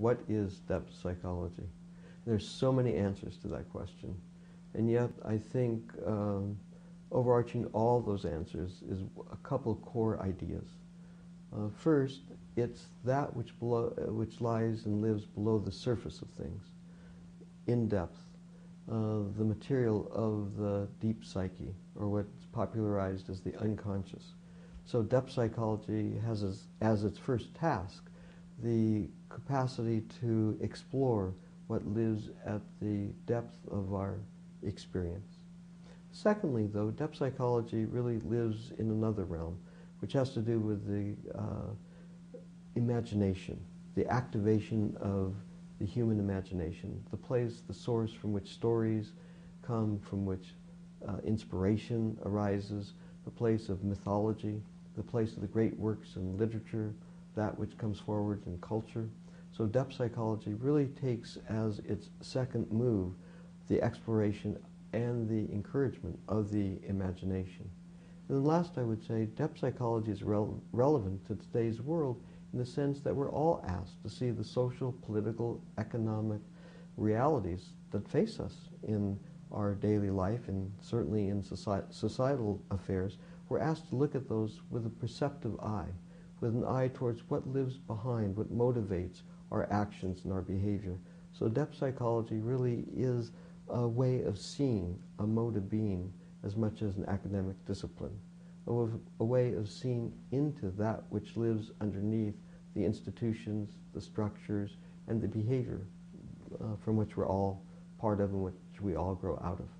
What is depth psychology? There's so many answers to that question, and yet I think overarching all those answers is a couple core ideas. First, it's that which lies and lives below the surface of things, in depth, the material of the deep psyche, or what's popularized as the unconscious. So depth psychology has as its first task the capacity to explore what lives at the depth of our experience. Secondly, though, depth psychology really lives in another realm, which has to do with the imagination, the activation of the human imagination, the place, the source from which stories come, from which inspiration arises, the place of mythology, the place of the great works in literature, that which comes forward in culture. So depth psychology really takes as its second move the exploration and the encouragement of the imagination. And then last, I would say depth psychology is relevant to today's world in the sense that we're all asked to see the social, political, economic realities that face us in our daily life, and certainly in societal affairs. We're asked to look at those with a perceptive eye, with an eye towards what lives behind, what motivates our actions and our behavior. So depth psychology really is a way of seeing, a mode of being, as much as an academic discipline, a way of seeing into that which lives underneath the institutions, the structures, and the behavior from which we're all part of and which we all grow out of.